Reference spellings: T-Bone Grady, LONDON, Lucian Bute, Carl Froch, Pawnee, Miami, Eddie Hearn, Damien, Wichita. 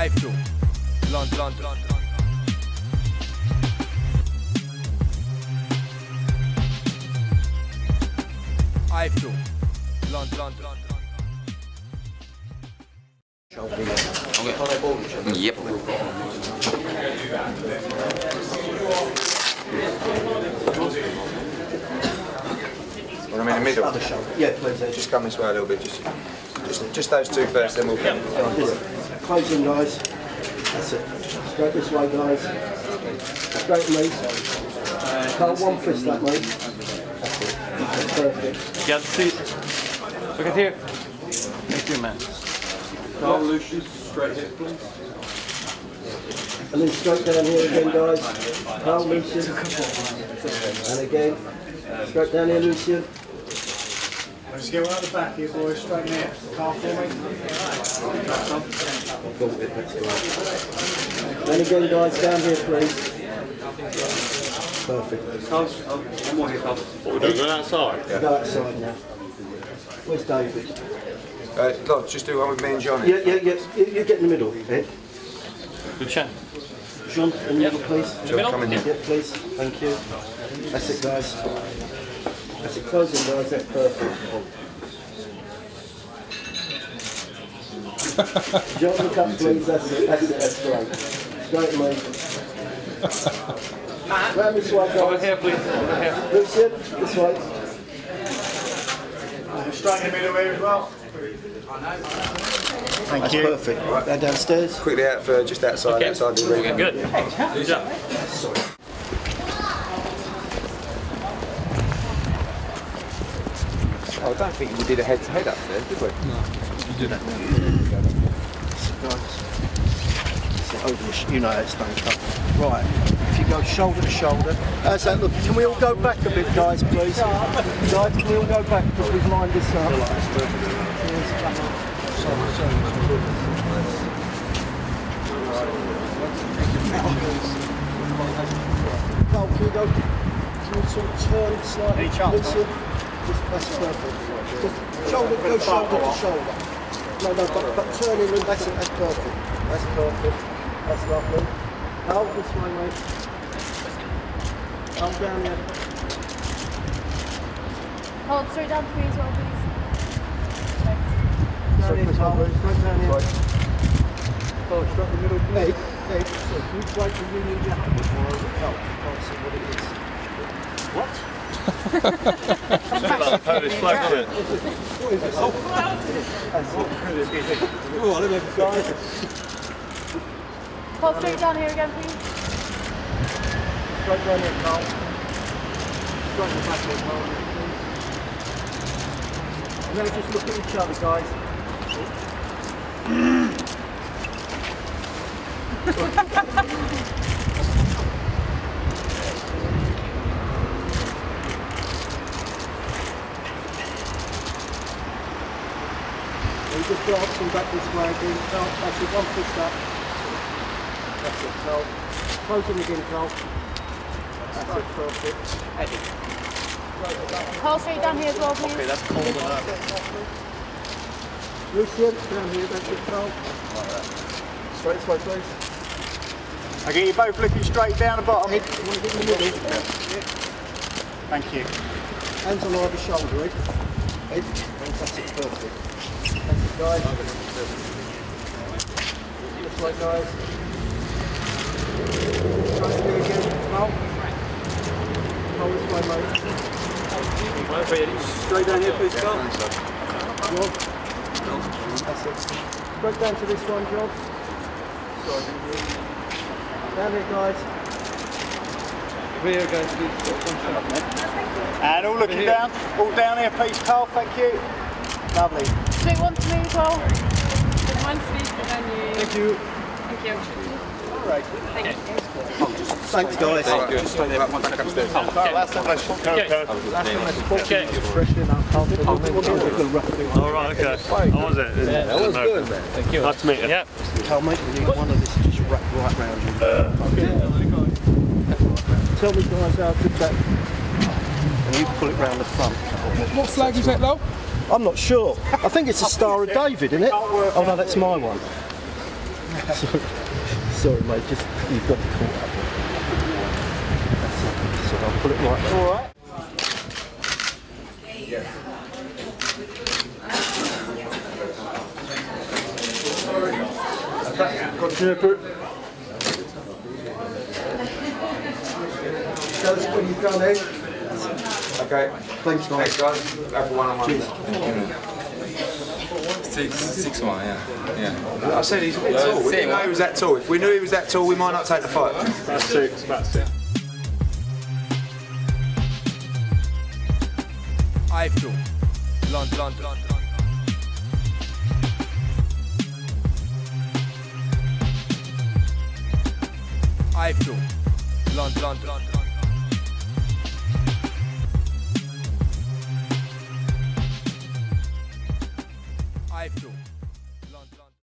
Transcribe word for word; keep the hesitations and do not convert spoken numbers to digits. I've to London, London, London. I've to London, London, London. Okay. Yep. Well, I'm in the middle. Yeah, please. Uh, just come this way a little bit. Just, just, just those two first, then we'll come. Just close in, guys. That's it. Straight this way, guys. Straight, mate. Uh, Can't one fist that, mate. That's it. That's perfect. Yeah, see. Look at here. Thank you, man. Carl, Lucian, straight hip, please. And then straight down here again, guys. Carl, Lucian. And again, straight down here, Lucian. Let's get one at the back here, boys. Straight here. Carl, for me. And again, guys, down here, please. Perfect. Carl, I'm more here, Carl. What are we doing? Going outside? Yeah. Go outside now. Where's David? Uh, Lord, just do one with me and Johnny. Yeah, yeah, yeah. You get in the middle, Ed. Good chance. John, in the middle, please. John, come in here. Yeah, please. Thank you. That's it, guys. That's it. Closing, guys. That's perfect. John, look up, please. That's it. That's it. That's great. Straight, mate. Round this way, guys. Over here, please. Over here. Lucian, this way. Straight in the middle here as well. Thank That's you. Perfect. Right. They're downstairs. Quickly out for just outside. Okay. Outside the room. Good. Yeah. Good job. Sorry. Oh, I don't think we did a head-to-head up there, did we? No. You did that. Nice. Over the sh you know it's done. Right. If you go shoulder to shoulder. Uh, so look, can we all go back a bit, guys, please? Guys, can we all go back because we've lined this up. Perfect. No, can you go, can you sort of turn slightly? Listen, that's perfect. Just shoulder, go shoulder to shoulder. No, no, but, but turn in, that's it, that's perfect. That's perfect, that's lovely. Now, this way, mate. Come down there. Hold straight down three as well, please. Down here, Carl. Straight down here. Carl, straight in the middle. Hey, hey, so can you break the union jacket before I help? I can't see what it is. What? It's like the Polish flag, isn't it? What is it? Oh, what is it? Oh, I don't know, guys. Carl, straight down here again, please. Straight down here, Carl. Straight in the back here, Carl. And then just look at each other, guys. And just glancing back this way again, Carl. Actually, one fist up. That's it, Carl. Close in again, Carl. That's it, perfect. Eddie. Carl, straight down here as well, please. Okay, that's cold enough. Lucian, down here, that's it, Carl. Like that. Straight this way, please. I get you both looking straight down the bottom. Head, you want to get in the middle? Yeah. Yeah. Thank you. Hands on either shoulder, Ed. Ed, that's it, perfect. That's it, guys. This way, guys. Try to do it again, Carl. Carl, this way, mate. Straight down here, please, Carl. That's it. Straight down to this one, John. Sorry. Down here, guys. We're going to do this. And all looking down. All down here, please, Carl. Thank you. Lovely. Take one to me, Carl. One to me, and then you. Thank you. Thank you. All right. Thank you. Thanks, guys. Thank you. Just take that one back upstairs. Carl, that's the question. That's the question. All right, okay. How was it? Yeah, that was good, man. Thank you. Nice to meet you. Yeah. Tell me, you need one of this to just wrap right round you. Uh, okay. Yeah. Tell me, guys, how good that. And you pull it round the front. What flag is that, though? I'm not sure. I think it's the Star of David, isn't it? Oh no, that's my one. Sorry, sorry mate, just, you've got to call it up. That's it, so I'll put it right there. All right. Continue to put. That's what you've done, eh? Okay. Thanks, guys. Thanks, guys. Have a one-on-one. Six, six one, yeah. Yeah. I said he's a bit tall. We didn't know he was that tall. If we knew he was that tall, we might not take the fight. That's six. That's it. I've done. London, London, London. I've done. London, London, London. I've done.